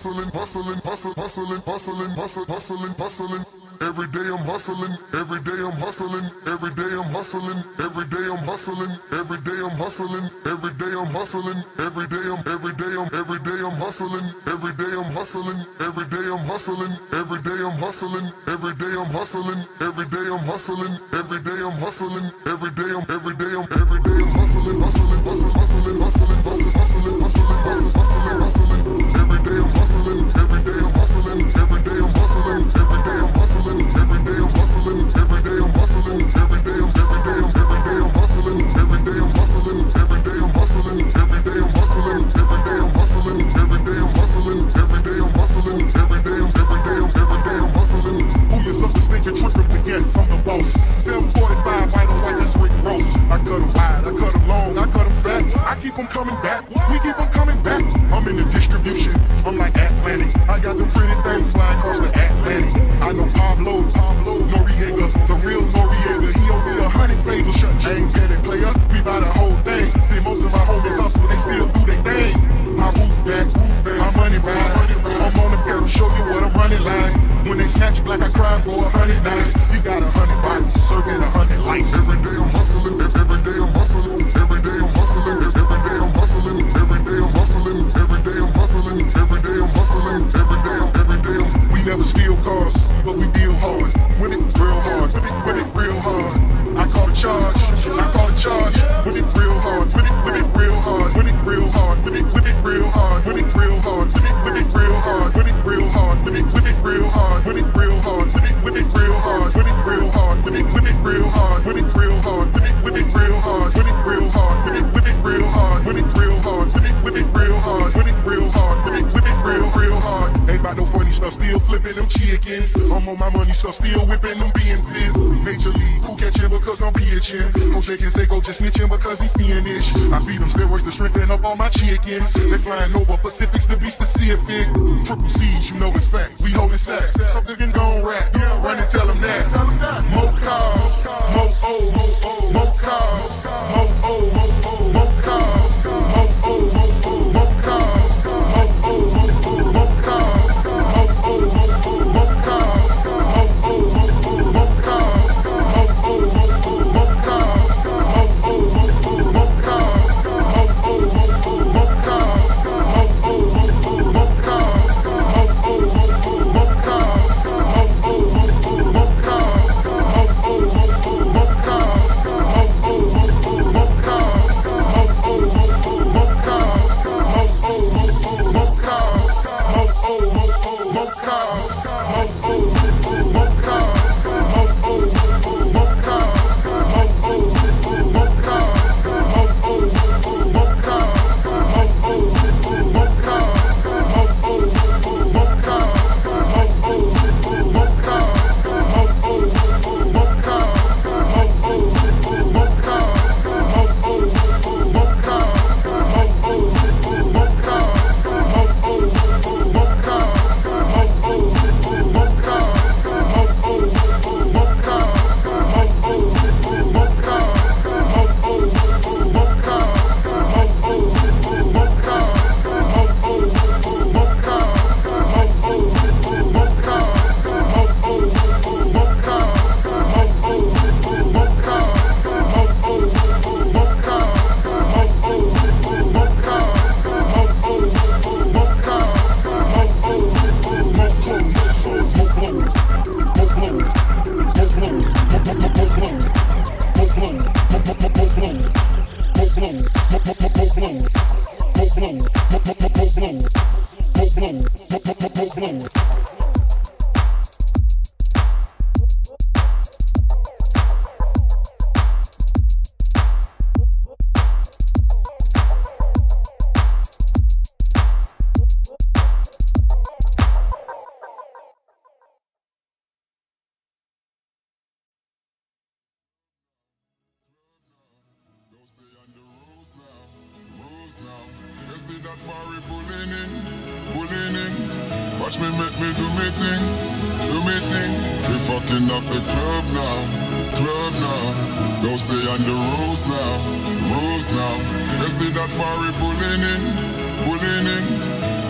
hustling. Every day I'm hustling, every day I'm hustling, every day I'm hustling, every day I'm hustling, every day I'm hustling, every day I'm hustling, every day I'm hustling, every day I'm hustling, every day I'm hustling, every day I'm hustling, every day I'm hustling, every day I'm hustling, every day I'm hustling, every day I'm hustling, every day I'm hustling,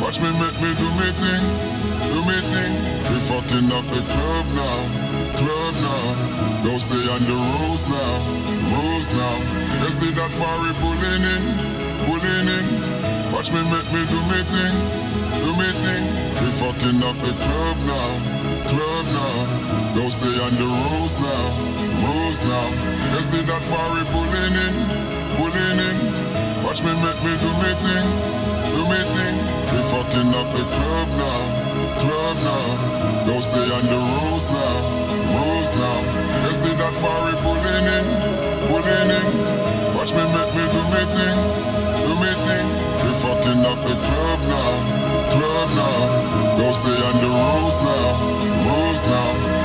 Watch me make me do me thing, we fucking up the club now, don't say on the rules now, you see that fiery pulling in, watch me make me do me thing, we fucking up the club now, don't say on the rules now, you see that fiery pulling in, watch me make me do me thing, we fucking up the club now, don't say on the rules now, you see that fiery pulling in, watch me make me do me thing, we fucking up the club now, don't say on the rules now, you see that fiery pulling in, watch me make me do me thing, we fucking up the club now, club now. Don't say on the rules now,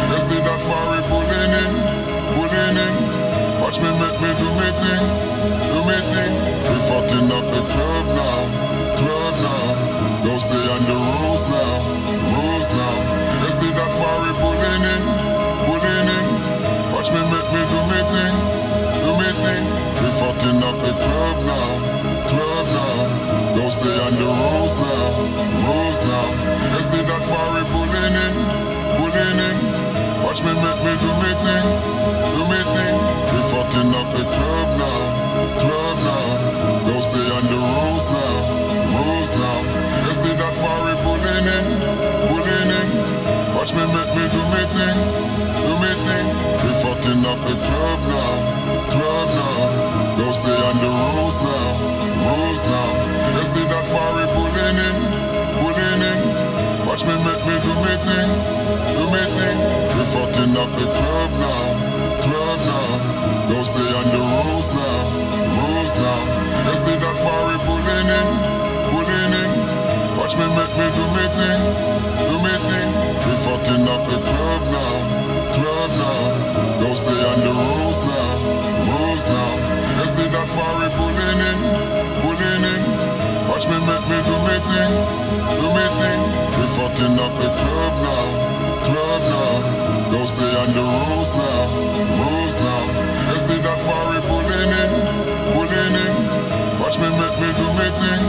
you see that fiery pulling in, watch me make me do me thing, we fucking up the club now, don't say on the rules now, you see that fiery pulling in, watch me make me do me thing, we fucking up the club now, don't say on the rules now, you see that fiery pulling in, watch me make me do me thing, we fucking up the club now, don't say on the rules now, you see that fiery pulling in, watch me make me do me thing, we fucking up the club now, don't say on the rules now, you see that fiery pulling in, watch me make me do me thing, we fucking up the club now, don't say on the rules now, you see that fiery pulling in, watch me make me do me thing, we fucking up the club now, don't say on the rules now, you see that fiery pulling in, watch me make me do me thing, we fucking up the club now, don't say on the rules now, you see that fiery pulling in, watch me make me do me thing, we fucking up the club now, don't say on the rules now, you see that fiery pulling in, watch me make me do me thing.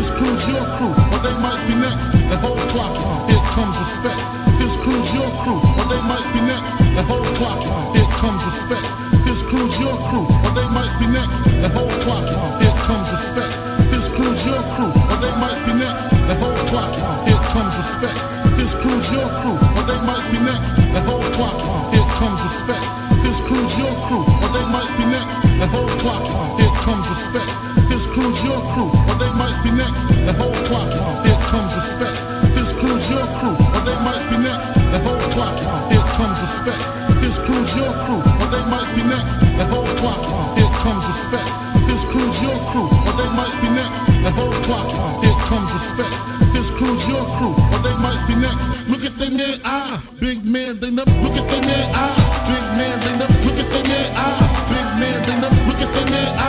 His crew's your crew, or they might be next. The whole clock, here comes respect. This crew's your crew, or they might be next. The whole clock, here comes respect. This crew's your crew, or they might be next. The whole clock, here comes respect. This crew's your crew, or they might be next. The whole clock, here comes respect. This crew's your crew, or they might be next. The whole clock, here comes respect. This crew's your crew, or they might be next. The whole clock, here comes respect. This crew's your crew, or they might be next. The whole clock, here comes respect. This crew's your crew, or they might be next. The whole clock, here comes respect. This crew's your crew, or they might be next. The whole clock, here comes respect. This crew's your crew, or they might be next. The whole clock, here comes respect. This crew's your crew, or they might be next. Look at their man, ah, big man, they never look at their man, ah, big man, they never look at their man, ah, big man, they never look at their man, ah.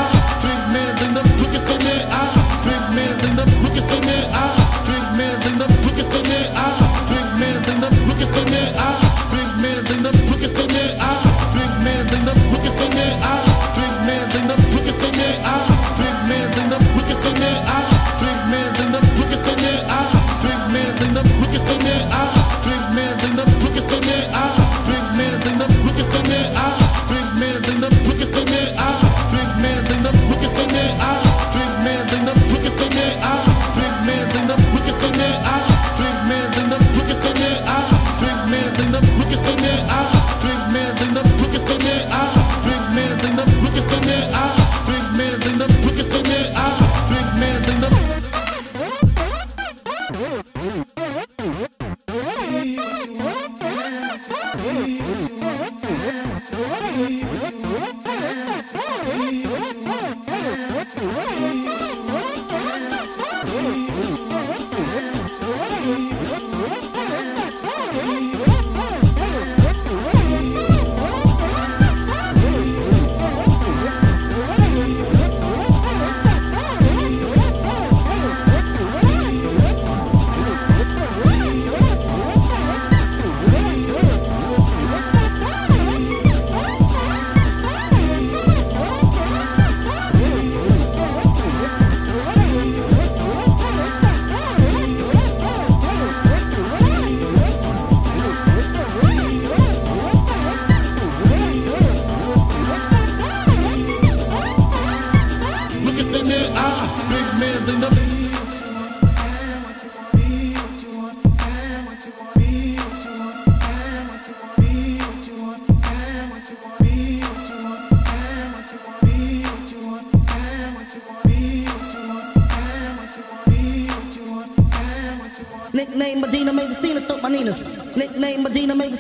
Nickname Medina made the scene and stoked my ninas. Nickname Medina made the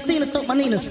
scene and stoked my ninas.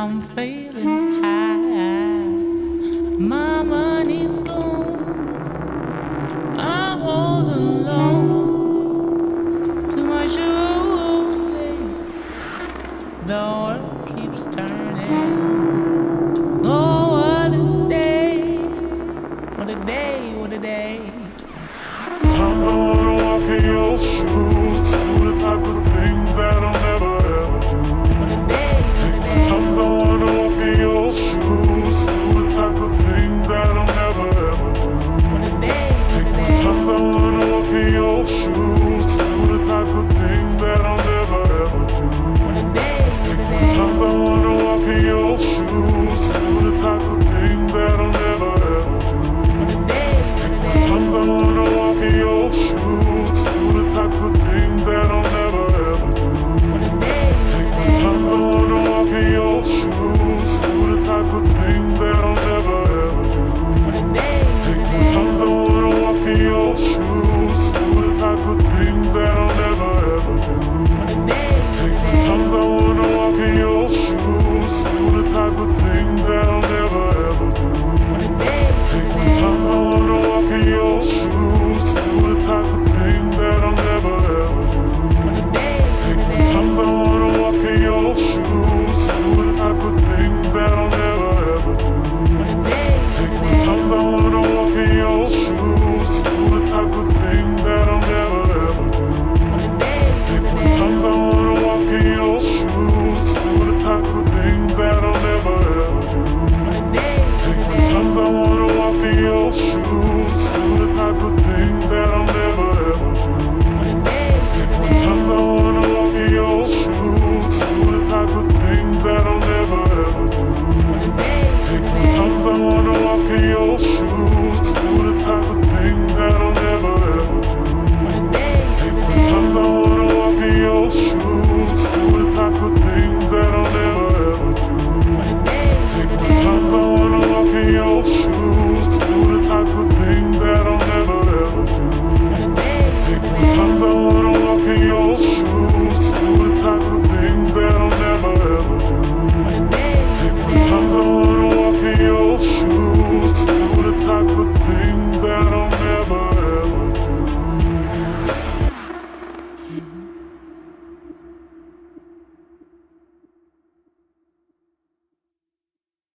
I'm feeling high, mama.